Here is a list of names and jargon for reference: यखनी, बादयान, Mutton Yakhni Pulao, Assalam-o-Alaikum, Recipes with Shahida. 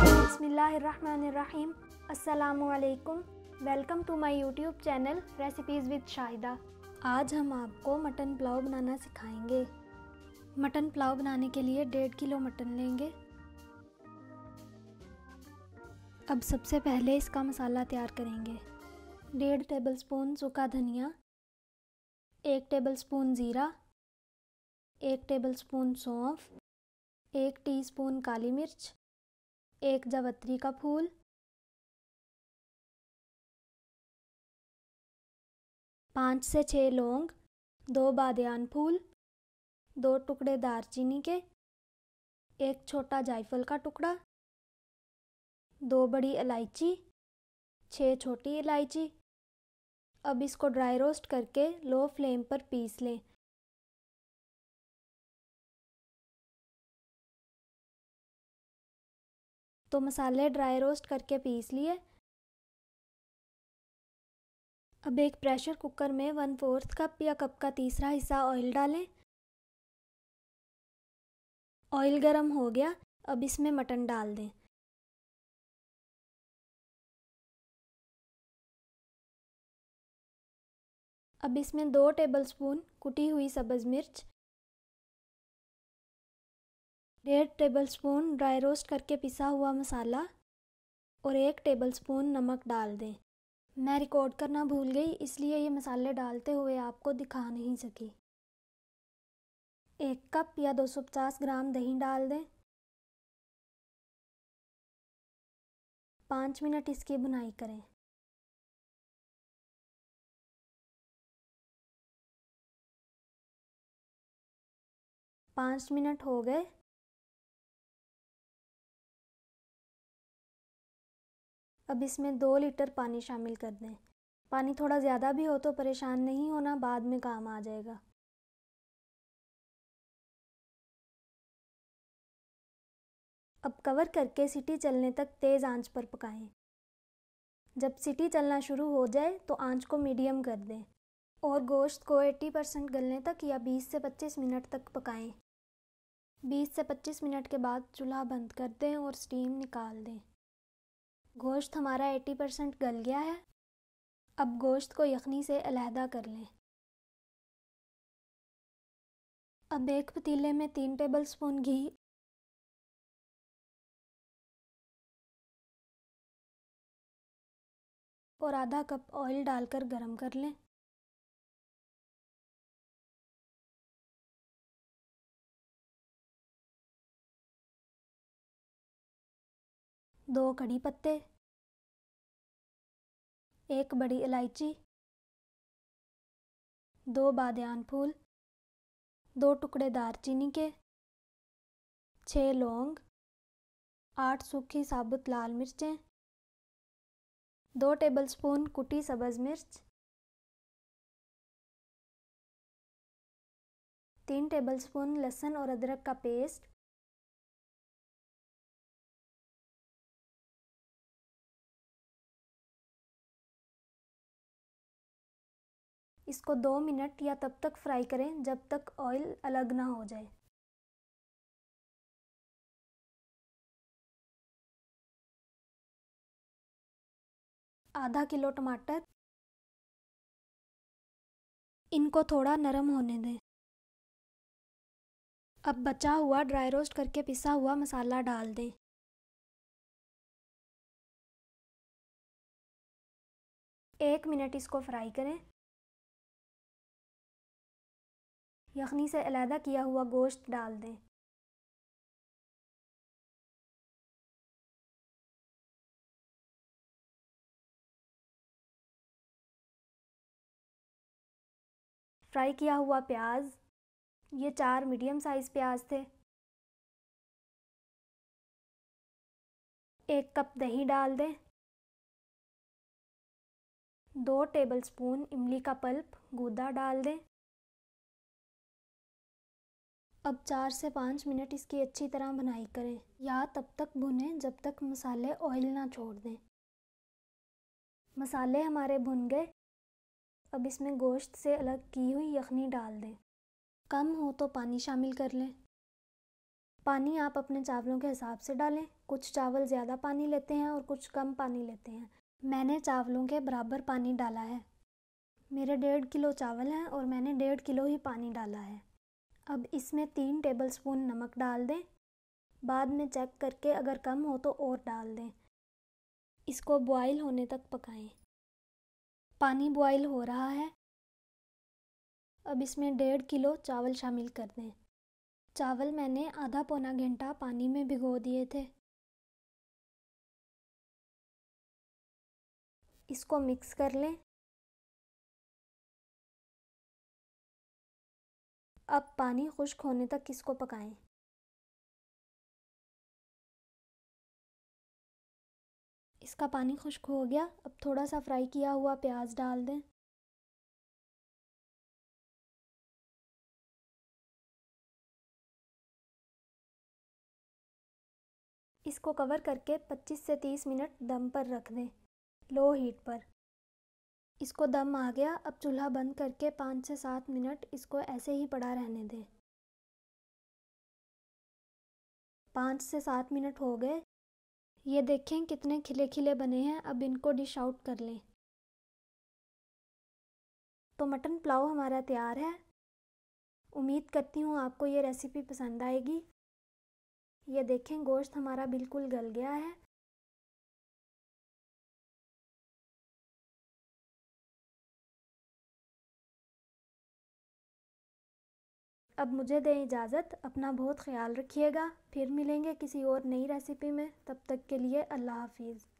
बिस्मिल्लाहिर्रहमानिर्रहीम। अस्सलामुअलैकुम। Welcome to my YouTube channel recipes with Shahida. आज हम आपको मटन पुलाव बनाना सिखाएंगे। मटन पुलाव बनाने के लिए 1.5 किलो मटन लेंगे। अब सबसे पहले इसका मसाला तैयार करेंगे। 1.5 टेबलस्पून सूखा धनिया, 1 टेबलस्पून ज़ीरा, 1 टेबलस्पून सौंफ, 1 टीस्पून काली मिर्च, 1 जावित्री का फूल, 5 से 6 लौंग, 2 बादयान फूल, 2 टुकड़े दारचीनी के, 1 छोटा जायफल का टुकड़ा, 2 बड़ी इलायची, 6 छोटी इलायची। अब इसको ड्राई रोस्ट करके लो फ्लेम पर पीस लें। तो मसाले ड्राई रोस्ट करके पीस लिए। अब एक प्रेशर कुकर में 1/4 कप या कप का तीसरा हिस्सा ऑयल डालें। ऑयल गरम हो गया। अब इसमें मटन डाल दें। अब इसमें 2 टेबलस्पून कुटी हुई सब्ज़ मिर्च, 1.5 टेबलस्पून ड्राई रोस्ट करके पिसा हुआ मसाला और 1 टेबलस्पून नमक डाल दें। मैं रिकॉर्ड करना भूल गई, इसलिए ये मसाले डालते हुए आपको दिखा नहीं सकी। 1 कप या 250 ग्राम दही डाल दें। 5 मिनट इसकी भुनाई करें। पाँच मिनट हो गए। अब इसमें 2 लीटर पानी शामिल कर दें। पानी थोड़ा ज़्यादा भी हो तो परेशान नहीं होना, बाद में काम आ जाएगा। अब कवर करके सीटी चलने तक तेज़ आंच पर पकाएं। जब सीटी चलना शुरू हो जाए तो आंच को मीडियम कर दें और गोश्त को 80% गलने तक या 20 से 25 मिनट तक पकाएं। 20 से 25 मिनट के बाद चूल्हा बंद कर दें और स्टीम निकाल दें। गोश्त हमारा 80% गल गया है। अब गोश्त को यखनी से अलहदा कर लें। अब एक पतीले में 3 टेबलस्पून घी, 1/2 कप ऑयल डालकर गरम कर लें। दो कड़ी पत्ते, 1 बड़ी इलायची, 2 बादयान फूल, 2 टुकड़े दारचीनी के, 6 लौंग, 8 सूखी साबुत लाल मिर्चें, 2 टेबलस्पून कुटी सब्ज़ मिर्च, 3 टेबलस्पून लहसुन और अदरक का पेस्ट, 2 मिनट या तब तक फ्राई करें जब तक ऑयल अलग ना हो जाए। आधा किलो टमाटर, इनको थोड़ा नरम होने दें। अब बचा हुआ ड्राई रोस्ट करके पिसा हुआ मसाला डाल दें। एक मिनट इसको फ्राई करें। यखनी से अलहदा किया हुआ गोश्त डाल दें। फ्राई किया हुआ प्याज, ये 4 मीडियम साइज़ प्याज थे। 1 कप दही डाल दें। 2 टेबलस्पून इमली का पल्प गूदा डाल दें। अब 4 से 5 मिनट इसकी अच्छी तरह भुनाई करें या तब तक भुनें जब तक मसाले ऑयल ना छोड़ दें। मसाले हमारे भुन गए। अब इसमें गोश्त से अलग की हुई यखनी डाल दें। कम हो तो पानी शामिल कर लें। पानी आप अपने चावलों के हिसाब से डालें, कुछ चावल ज़्यादा पानी लेते हैं और कुछ कम पानी लेते हैं। मैंने चावलों के बराबर पानी डाला है। मेरे 1.5 किलो चावल हैं और मैंने 1.5 किलो ही पानी डाला है। अब इसमें 3 टेबलस्पून नमक डाल दें, बाद में चेक करके अगर कम हो तो और डाल दें। इसको बॉयल होने तक पकाएं। पानी बॉयल हो रहा है। अब इसमें 1.5 किलो चावल शामिल कर दें। चावल मैंने आधा पौना घंटा पानी में भिगो दिए थे। इसको मिक्स कर लें। अब पानी खुश्क होने तक इसको पकाएं। इसका पानी खुश्क हो गया। अब थोड़ा सा फ्राई किया हुआ प्याज डाल दें। इसको कवर करके 25 से 30 मिनट दम पर रख दें, लो हीट पर। इसको दम आ गया। अब चूल्हा बंद करके 5 से 7 मिनट इसको ऐसे ही पड़ा रहने दें। 5 से 7 मिनट हो गए। ये देखें कितने खिले खिले बने हैं। अब इनको डिश आउट कर लें। तो मटन पुलाव हमारा तैयार है। उम्मीद करती हूँ आपको ये रेसिपी पसंद आएगी। ये देखें गोश्त हमारा बिल्कुल गल गया है। अब मुझे दें इजाज़त। अपना बहुत ख्याल रखिएगा। फिर मिलेंगे किसी और नई रेसिपी में। तब तक के लिए अल्लाह हाफिज़।